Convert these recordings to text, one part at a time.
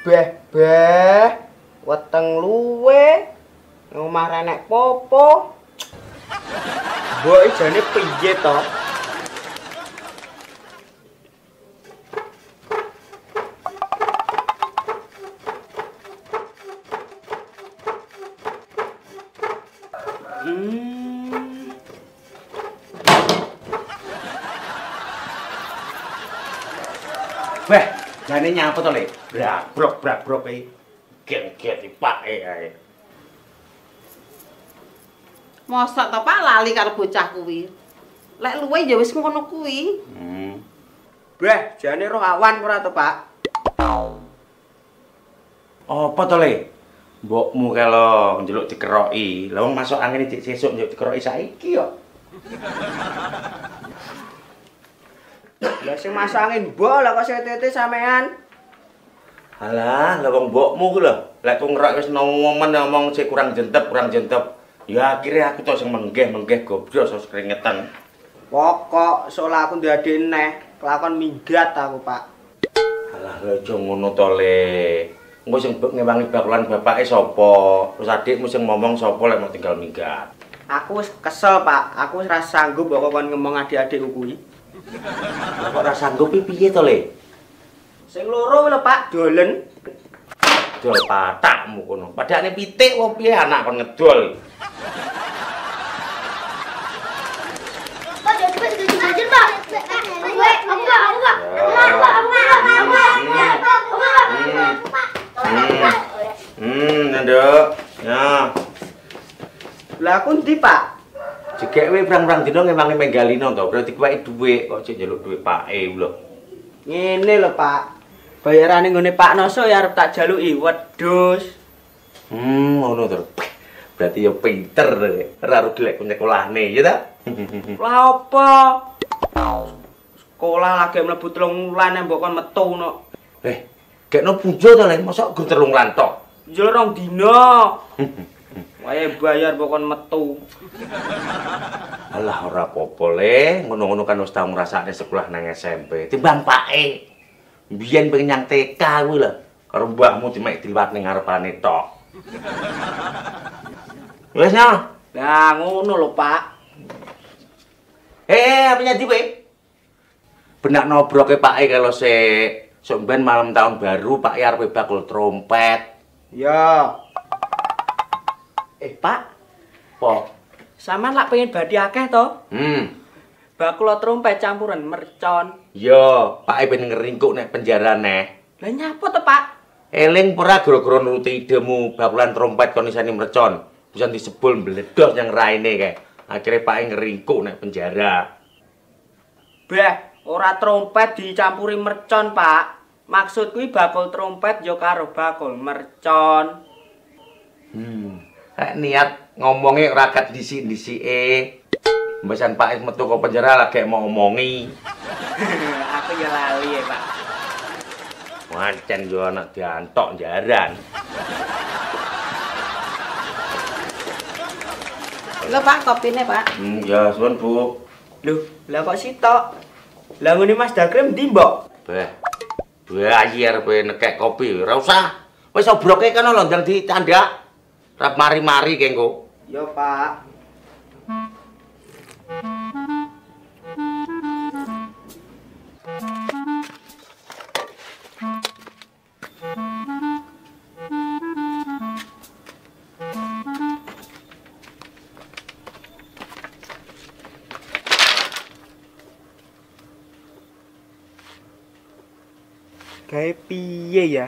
beh-beh weteng luwe ngomah renek popo mbok jane piye to. Weh, jane nyapa to, Le? Brabrok-brabrok iki. Geng-geng dipake ae. Mosok to Pak lali karo bocah kuwi. Lek luwe ya wis ngono kuwi. Beh, jane roh awan ora to, Pak? Apa to, Le? Mbokmu kalau njeluk dikeroki. Lah wong masuk angin iki sesuk njuk dikeroki saiki yo. Lah sing masuk angin mbok lah kok setete sampean. Halah, lha wong mbokmu ku lho. Lek ku ngrok wis nemen ngomong sik kurang jentep. Ya akhirnya aku to sing menggeh goblos terus keringetan. Pokok soalnya aku ndadene neh, kelakon minggat aku, Pak. Halah, lho aja ngono to, Le. Engko sing ngewangi bakulan bapake sapa? Terus adikmu sing ngomong sapa lek mau tinggal minggat. Aku wis kesel, Pak. Aku wis ra sanggup kok kon ngomong adik-adikku kuwi. Kok ora sanggup piye to, Le? Sing loro lho, Pak, dolen. Dol patakmu kono. Padane pitik opo piye anak kon ngedol. Pak, jadi pas jadi jajan, Pak. Enggak. Nduk. Nah. Lah aku ndi, Pak? Jekek we prang-prang dina ngewangi menggalino to, berarti kuwi dhuwit kok jek njaluk dhuwit pake lho. Ngene lho, Pak. Bayarane nggone Pak Noso ya arep tak jaluki wedhus. Ngono to. Berarti ya pinter, ora rugi lek sekolahne, ya ta? Lah apa? Sekolah lagi mlebu 3 wulan mbok kon metu no. Eh, gekno punjo to, Lek, mosok gur 3 wulan to. Njul 2 dina. Wae bayar pokon metu. Alah ora apa-apa, Le. Ngono-ngono kan wis tau ngrasakne sekolah nang SMP. Timbang pake. Mbiyen pengen nyang TK kuwi lho. Karo mbahmu dimek diliwat ning ngarepane tok. Wes ya. Lah ngono lho, Pak. Apa nyadi kowe? Benak nobroke pake kalau sik. Sok mben malam tahun baru Pak arep bakul trompet. Ya. Pak. Po. Sampeyan lak pengen badhe akeh to? Bakula trompet campuran mercon. Yo, Pak pengen ngeringkuk nek penjara neh. Lah nyapa to, Pak? Eling ora gara-gara nuruti idemu bakulan trompet kon isani mercon. Busan disebul mbledos nang raine kae. Akhire Pak ngeringkuk nek penjara. Bah, ora trompet dicampuri mercon, Pak. Maksud kuwi bakul trompet yo karo bakul mercon. Niat ngomongi rakat disi-disike. Mbesan Pak metu kok penjara lagi mau ngomongi. Aku ya lali ya, Pak. Wancen yo anak diantok jaran. Lho, Pak, kopine, Pak. Ya, suwun, Bu. Lho, lah kok sitok? Lah ngene Mas Dakrim ndi, Mbok? Beh. Bayi arepe nekek kopi, ora usah. Wis obroke kene lho ndang dicandak. Rap mari-mari kengko. Ya, Pak. Kayak piye ya?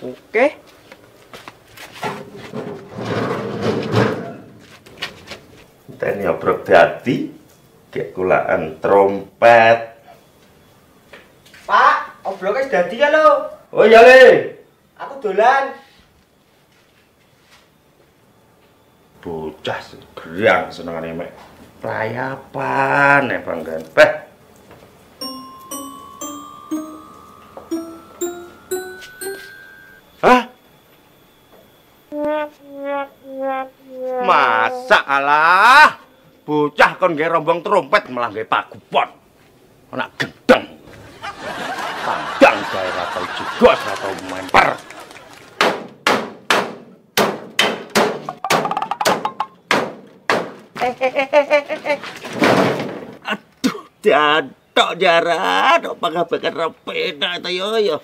Oke. Tani obrok dadi kekulaan trompet. Pak, obroke wis dadi ya lho. Oh iya, Le. Aku dolan. Bocah segrang senengane mek rayapan nek panggan. Masak alah, bocah kon nggae rombong trompet malah nggae pagupon. Anak gendeng. Tandang saya ratau juga, ratau melempar. Aduh, jatuh jarak. Apa kabar repeda itu yoyo?